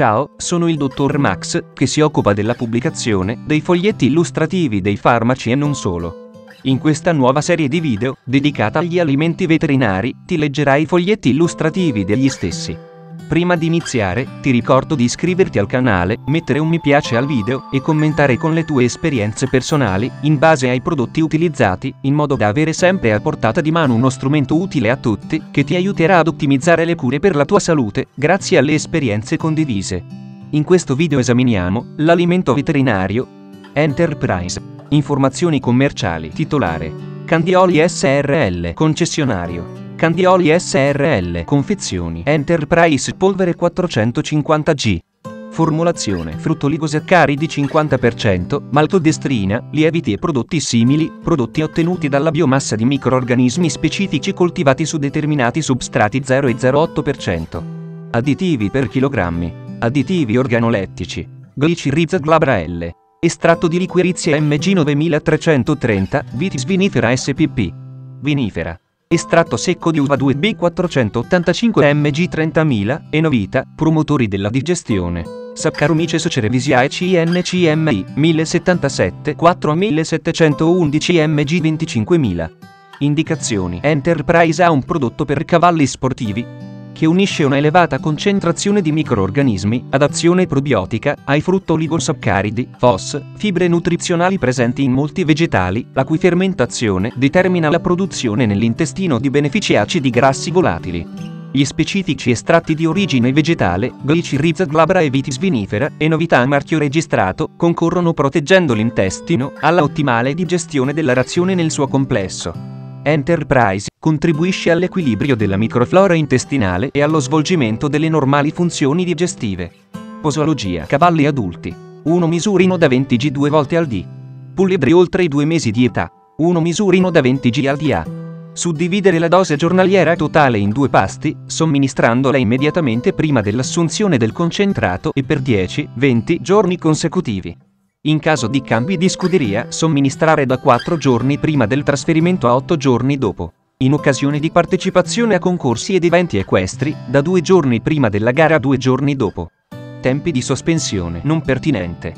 Ciao, sono il dottor Max, che si occupa della pubblicazione dei foglietti illustrativi dei farmaci e non solo. In questa nuova serie di video, dedicata agli alimenti veterinari, ti leggerai i foglietti illustrativi degli stessi. Prima di iniziare, ti ricordo di iscriverti al canale, mettere un mi piace al video e commentare con le tue esperienze personali, in base ai prodotti utilizzati, in modo da avere sempre a portata di mano uno strumento utile a tutti, che ti aiuterà ad ottimizzare le cure per la tua salute, grazie alle esperienze condivise. In questo video esaminiamo l'alimento veterinario Enterprise. Informazioni commerciali. Titolare: Candioli SRL. Concessionario: Candioli SRL. Confezioni: Enterprise polvere 450g. Formulazione: fruttoligosaccaridi 50%, maltodestrina, lieviti e prodotti simili, prodotti ottenuti dalla biomassa di microrganismi specifici coltivati su determinati substrati 0,08%. Additivi per chilogrammi. Additivi organolettici: Glycyrrhiza glabra L, estratto di liquirizia Mg9330, Vitis vinifera spp. Vinifera. Estratto secco di uva 2B 485 mg 30.000, Enovita, promotori della digestione. Saccharomyces cerevisiae CNCMI 1077 4 a 1711 mg 25.000. Indicazioni: Enterprise ha un prodotto per cavalli sportivi che unisce una elevata concentrazione di microrganismi ad azione probiotica ai fruttoligosaccaridi, FOS, fibre nutrizionali presenti in molti vegetali, la cui fermentazione determina la produzione nell'intestino di benefici acidi grassi volatili. Gli specifici estratti di origine vegetale, Glycyrrhiza glabra e Vitis vinifera, Enovita a marchio registrato, concorrono proteggendo l'intestino alla ottimale digestione della razione nel suo complesso. Enterprise contribuisce all'equilibrio della microflora intestinale e allo svolgimento delle normali funzioni digestive. Posologia: cavalli adulti 1 misurino da 20g 2 volte al D. Puledri oltre i 2 mesi di età 1 misurino da 20g al DA. Suddividere la dose giornaliera totale in 2 pasti, somministrandola immediatamente prima dell'assunzione del concentrato e per 10-20 giorni consecutivi. In caso di cambi di scuderia, somministrare da 4 giorni prima del trasferimento a 8 giorni dopo. In occasione di partecipazione a concorsi ed eventi equestri, da 2 giorni prima della gara a 2 giorni dopo. Tempi di sospensione non pertinente.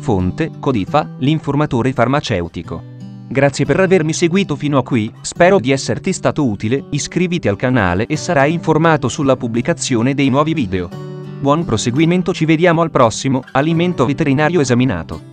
Fonte: Codifa, l'informatore farmaceutico. Grazie per avermi seguito fino a qui, spero di esserti stato utile, iscriviti al canale e sarai informato sulla pubblicazione dei nuovi video. Buon proseguimento, ci vediamo al prossimo alimento veterinario esaminato.